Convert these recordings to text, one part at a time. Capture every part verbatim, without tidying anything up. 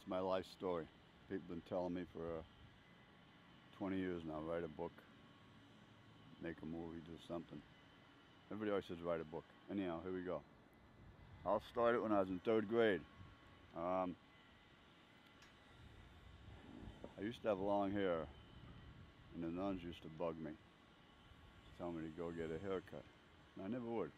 It's my life story. People have been telling me for uh, twenty years now, write a book, make a movie, do something. Everybody always says write a book. Anyhow, here we go. I'll start it when I was in third grade. Um, I used to have long hair, and the nuns used to bug me, to tell me to go get a haircut, and I never would.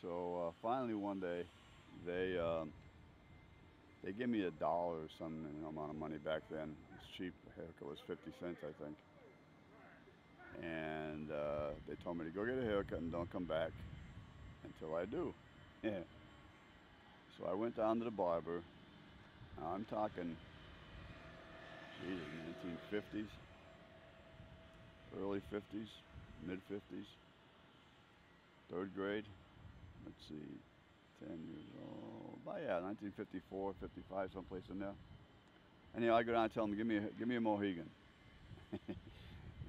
So uh, finally one day, they um, they give me a dollar or some amount of money back then. It was cheap. A haircut was fifty cents, I think. And uh, they told me to go get a haircut and don't come back until I do. Yeah. So I went down to the barber. Now I'm talking, geez, nineteen fifties, early fifties, mid fifties, third grade. Let's see, ten years old. But yeah, nineteen fifty-four, fifty-five, someplace in there. Anyhow, I go down and tell him, give me a, give me a Mohegan.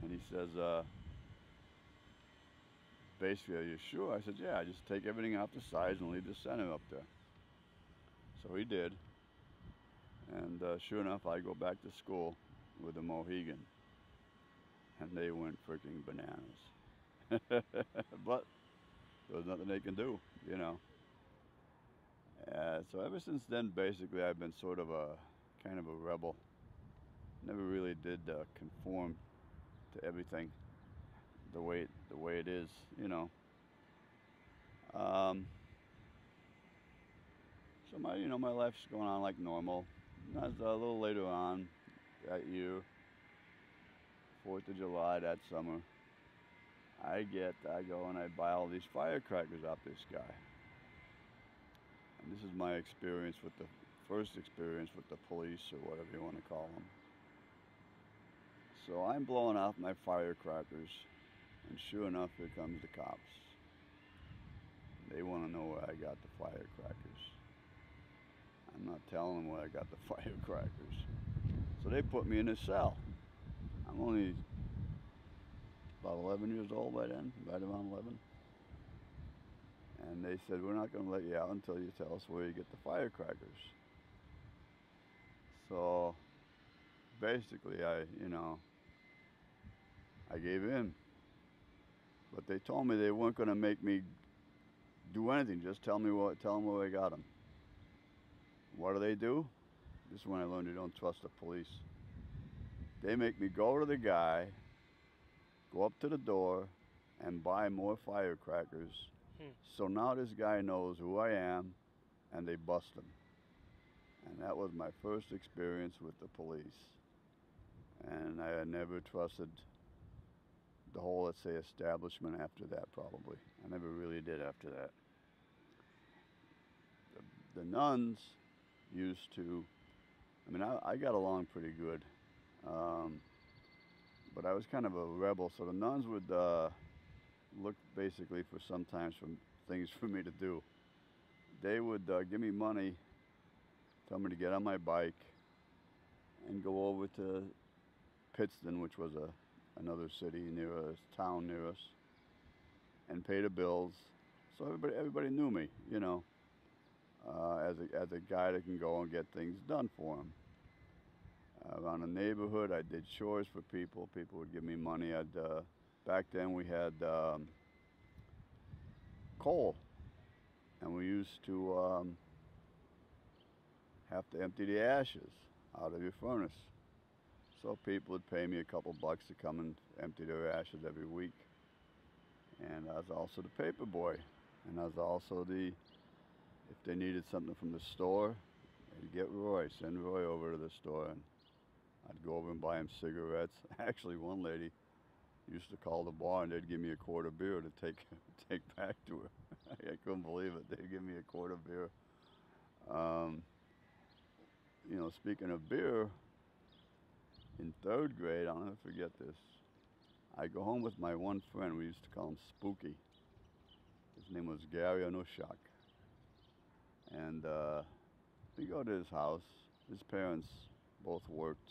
And he says, uh, basically, are you sure? I said, yeah, I just take everything off the sides and leave the center up there. So he did. And uh, sure enough, I go back to school with a Mohegan. And they went freaking bananas. But there was nothing they can do, you know. Uh, so ever since then, basically, I've been sort of a kind of a rebel. Never really did uh, conform to everything the way the way it is, you know. Um, so my you know my life's going on like normal. As, uh, a little later on that year, Fourth of July that summer, I get I go and I buy all these firecrackers off this guy. And this is my experience with the first experience with the police or whatever you want to call them. So I'm blowing off my firecrackers, and sure enough, here comes the cops. They want to know where I got the firecrackers. I'm not telling them where I got the firecrackers. So they put me in a cell. I'm only about eleven years old by then, right around eleven. And they said, we're not going to let you out until you tell us where you get the firecrackers. So basically, I, you know, I gave in. But they told me they weren't going to make me do anything. Just tell me what, tell them where I got them. What do they do? This is when I learned you don't trust the police. They make me go to the guy, go up to the door, and buy more firecrackers. Hmm. So now this guy knows who I am, and they bust him. And that was my first experience with the police. And I never trusted the whole, let's say, establishment after that, probably. I never really did after that. The, the nuns used to, I mean, I, I got along pretty good. Um, but I was kind of a rebel, so the nuns would uh, look basically for sometimes for things for me to do. They would uh, give me money, tell me to get on my bike and go over to Pittston, which was a another city near us, town near us, and pay the bills. So everybody, everybody knew me, you know, uh, as a as a guy that can go and get things done for them. Uh, around the neighborhood, I did chores for people. People would give me money. I'd uh, back then we had um, coal, and we used to um, have to empty the ashes out of your furnace. So people would pay me a couple bucks to come and empty their ashes every week. And I was also the paper boy. And I was also the, if they needed something from the store, they'd get Roy, send Roy over to the store, and I'd go over and buy him cigarettes. Actually, one lady used to call the bar and they'd give me a quart of beer to take, take back to her. I couldn't believe it. They'd give me a quart of beer. Um, you know, speaking of beer, in third grade, I'll never forget this. I go home with my one friend. We used to call him Spooky. His name was Gary Onushak. And uh, we go to his house. His parents both worked.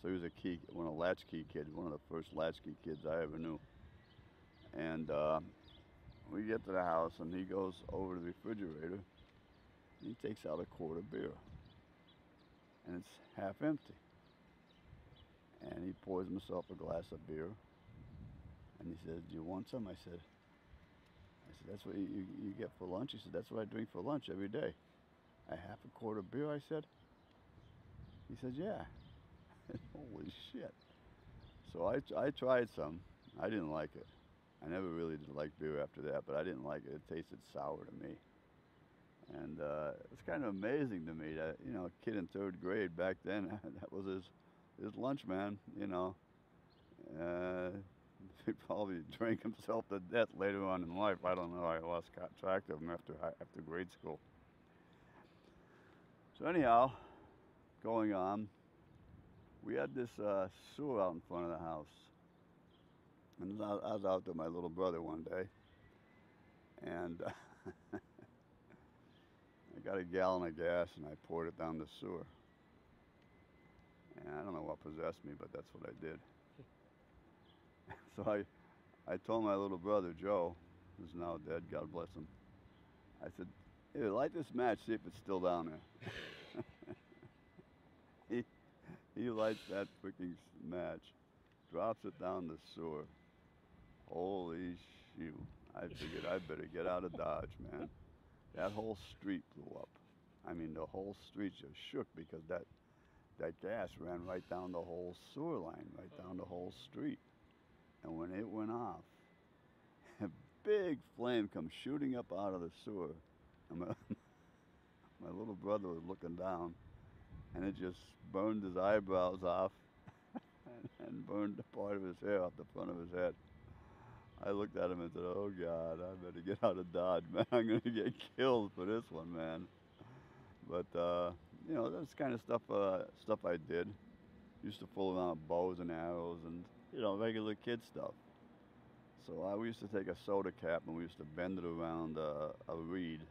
So he was a key, one of the latchkey kids, one of the first latchkey kids I ever knew. And uh, we get to the house, and he goes over to the refrigerator, and he takes out a quart of beer. and it's half empty. And he pours himself a glass of beer, and he says, "Do you want some?" I said, I said, "That's what you, you get for lunch?" He said, "That's what I drink for lunch every day. A half a quart of beer," I said. He said, "Yeah." Holy shit. So I, I tried some. I didn't like it. I never really did like beer after that, but I didn't like it. It tasted sour to me. And uh, it's kind of amazing to me that, you know, a kid in third grade back then, that was his, his lunch, man, you know. Uh, he probably drank himself to death later on in life. I don't know. I lost track of him after, after grade school. So anyhow, going on, we had this uh, sewer out in front of the house. And I was out with my little brother one day, and uh, I got a gallon of gas and I poured it down the sewer. And I don't know what possessed me, but that's what I did. So I, I told my little brother, Joe, who's now dead, God bless him, I said, "Here, light this match, see if it's still down there." he, he lights that freaking match, drops it down the sewer. Holy shoe. I figured I better get out of Dodge, man. That whole street blew up. I mean, the whole street just shook because that, that gas ran right down the whole sewer line, right down the whole street. And when it went off, a big flame comes shooting up out of the sewer. And my, my little brother was looking down, and it just burned his eyebrows off and burned a part of his hair off the front of his head. I looked at him and said, "Oh, God, I better get out of Dodge, man. I'm going to get killed for this one, man." But, uh, you know, that's kind of stuff uh, stuff I did. Used to fool around with bows and arrows and, you know, regular kid stuff. So I, we used to take a soda cap and we used to bend it around uh, a reed,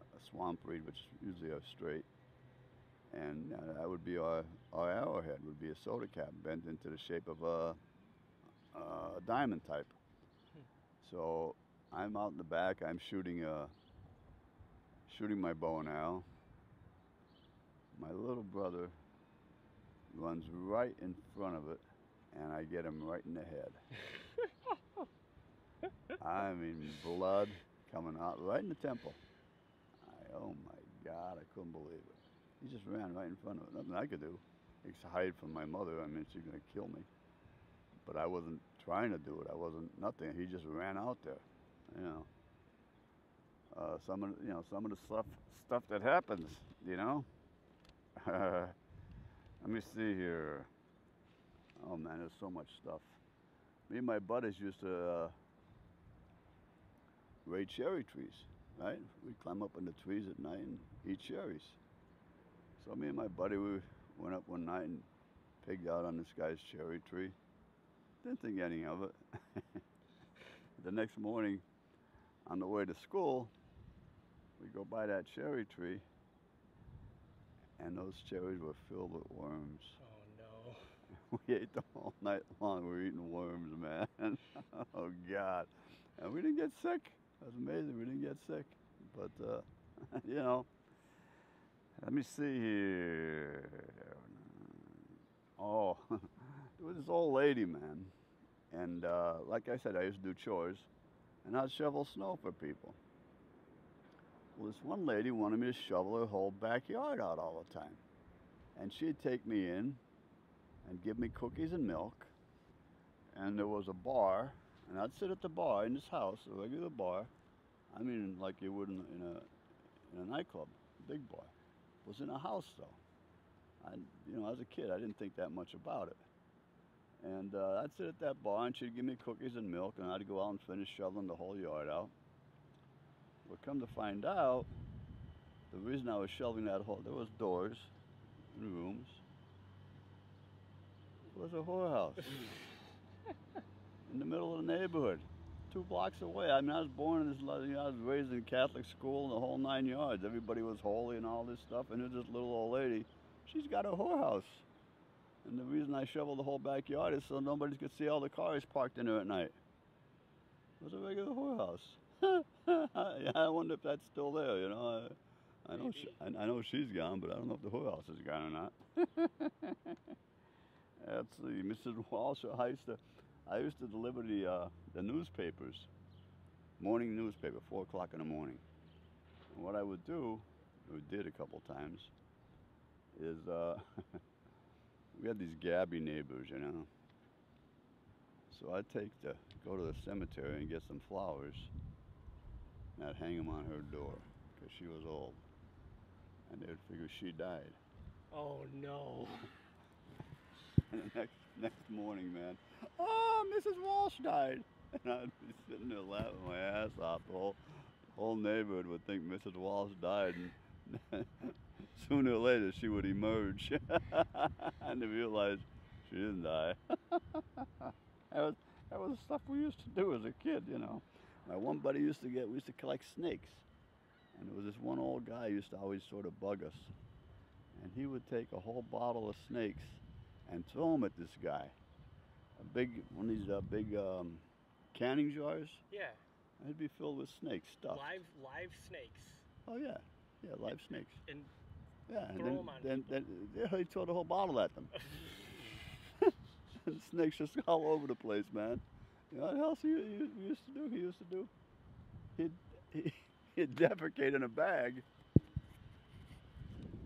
a swamp reed, which is usually a straight. And uh, that would be our, our arrowhead, would be a soda cap bent into the shape of a, a diamond type. So I'm out in the back, I'm shooting, a, shooting my bow and arrow. My little brother runs right in front of it, and I get him right in the head. I mean, blood coming out right in the temple. I, oh my God, I couldn't believe it. He just ran right in front of it. Nothing I could do except hide from my mother. I mean, she's going to kill me. But I wasn't trying to do it. I wasn't nothing. He just ran out there, you know. Uh, some of, you know, some of the stuff, stuff that happens, you know. Uh, let me see here. Oh, man, there's so much stuff. Me and my buddies used to uh, raid cherry trees, right? We'd climb up in the trees at night and eat cherries. So me and my buddy, we went up one night and pigged out on this guy's cherry tree. Didn't think anything of it. The next morning, on the way to school, we go by that cherry tree, and those cherries were filled with worms. Oh, no. We ate them all night long. We were eating worms, man. Oh, God. And we didn't get sick. That's amazing. We didn't get sick. But, uh, you know, let me see here. Oh, it was this old lady, man. And uh, like I said, I used to do chores, and I'd shovel snow for people. Well, this one lady wanted me to shovel her whole backyard out all the time. And she'd take me in and give me cookies and milk. And there was a bar, and I'd sit at the bar in this house, a regular bar. I mean, like you would in, in, a, in a nightclub, a big bar. Was in a house though. I, you know, as a kid, I didn't think that much about it. And uh, I'd sit at that bar, and she'd give me cookies and milk, and I'd go out and finish shoveling the whole yard out. Well, come to find out, the reason I was shoveling that whole, there was doors and rooms. It was a whorehouse in the middle of the neighborhood, two blocks away. I mean, I was born in this, you know, I was raised in Catholic school, and the whole nine yards. Everybody was holy and all this stuff, and there's this little old lady. She's got a whorehouse. And the reason I shoveled the whole backyard is so nobody could see all the cars parked in there at night. It was a regular whorehouse. I wonder if that's still there, you know. I know, she, I know she's gone, but I don't know if the whole house is gone or not. Let's see, Missus Walsh, I used to, I used to deliver the, uh, the newspapers, morning newspaper, four o'clock in the morning. And what I would do, or did a couple times, is uh, we had these gabby neighbors, you know. So I'd take the, go to the cemetery and get some flowers, and I'd hang them on her door, because she was old. And they would figure she died. Oh, no. And the next, next morning, man, oh, Missus Walsh died. And I'd be sitting there laughing my ass off. The whole, the whole neighborhood would think Missus Walsh died. And sooner or later, she would emerge. And they realized she didn't die. That, was, that was the stuff we used to do as a kid, you know. My one buddy used to get, we used to collect snakes. And there was this one old guy who used to always sort of bug us. And he would take a whole bottle of snakes and throw them at this guy. A big, one of these uh, big um, canning jars. Yeah. And it'd be filled with snakes, stuffed. Live, live snakes. Oh, yeah. Yeah, live and, snakes. And yeah, and throw then, them on then, then, then he threw the whole bottle at them. And snakes just all over the place, man. You know what else he, he, he used to do? He used to do? He'd, he, He'd defecate in a bag,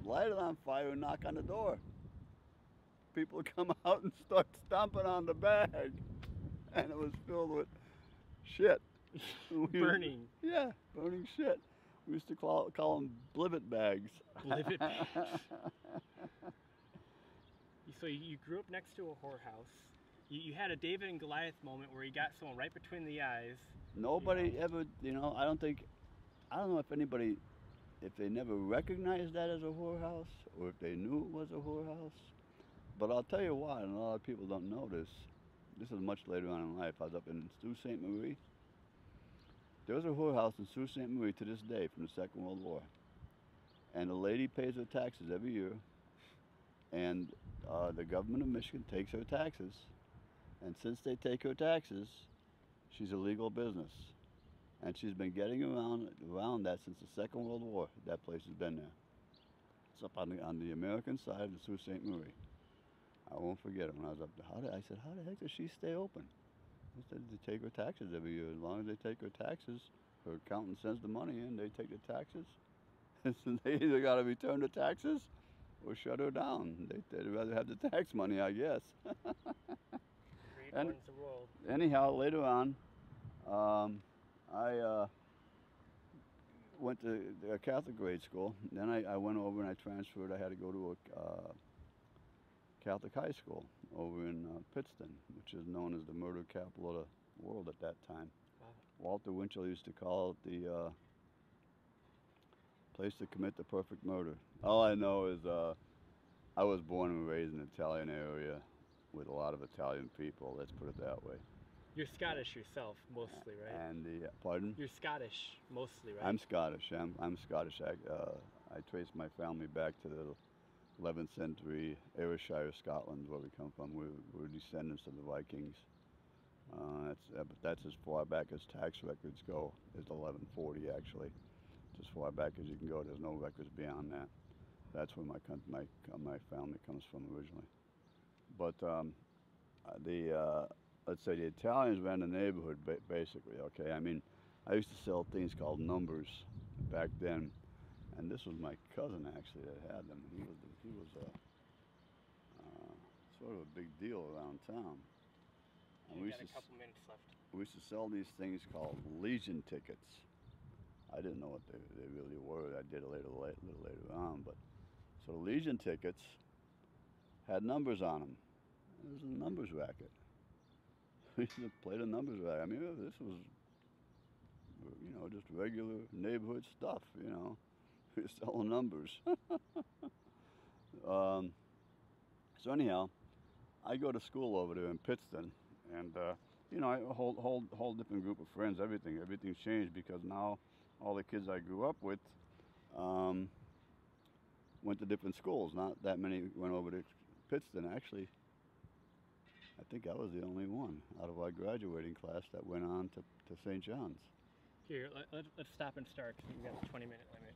light it on fire, and knock on the door. People would come out and start stomping on the bag, and it was filled with shit. Burning. Used, yeah, burning shit. We used to call, call them blivet bags. Blivet bags. So you grew up next to a whorehouse. You, you had a David and Goliath moment where you got someone right between the eyes. Nobody you know. ever, you know, I don't think... I don't know if anybody, if they never recognized that as a whorehouse, or if they knew it was a whorehouse. But I'll tell you why, and a lot of people don't know this. This is much later on in life. I was up in Sault Ste. Marie. There was a whorehouse in Sault Ste. Marie to this day from the Second World War. And the lady pays her taxes every year, and uh, the government of Michigan takes her taxes. And since they take her taxes, she's a legal business. And she's been getting around around that since the Second World War. That place has been there. It's up on the, on the American side of the Sault Ste. Marie. I won't forget it when I was up there. How did, I said, how the heck does she stay open? I said, they take her taxes every year. As long as they take her taxes, her accountant sends the money in, they take the taxes. And so they either got to return the taxes or shut her down. They, they'd rather have the tax money, I guess. And, anyhow, later on, um, I uh, went to a Catholic grade school. Then I, I went over and I transferred. I had to go to a uh, Catholic high school over in uh, Pittston, which is known as the murder capital of the world at that time. Wow. Walter Winchell used to call it the uh, place to commit the perfect murder. All I know is uh, I was born and raised in an Italian area with a lot of Italian people, let's put it that way. You're Scottish yourself, mostly, right? And the, pardon? You're Scottish, mostly, right? I'm Scottish. I'm, I'm Scottish. I, uh, I trace my family back to the eleventh century Ayrshire, Scotland, where we come from. We're, we're descendants of the Vikings. Uh, that's, uh, but that's as far back as tax records go. It's eleven forty, actually. It's as far back as you can go. There's no records beyond that. That's where my my, my family comes from originally. But um, the... Uh, let's say the Italians ran the neighborhood, basically, okay? I mean, I used to sell things called numbers back then, and this was my cousin, actually, that had them. He was, he was a, uh, sort of a big deal around town. And we got a couple minutes left. We used to sell these things called Legion tickets. I didn't know what they, they really were. I did it later, later, a little later on, but... So the Legion tickets had numbers on them. It was a numbers racket. We used to play the numbers right. I mean, this was, you know, just regular neighborhood stuff, you know. We were selling numbers. um, so anyhow, I go to school over there in Pittston, and, uh, you know, I whole, whole, whole different group of friends, everything. Everything's changed because now all the kids I grew up with um, went to different schools. Not that many went over to Pittston, actually. I think I was the only one out of our graduating class that went on to, to Saint John's. Here, let, let, let's stop and start because we've got a twenty minute limit.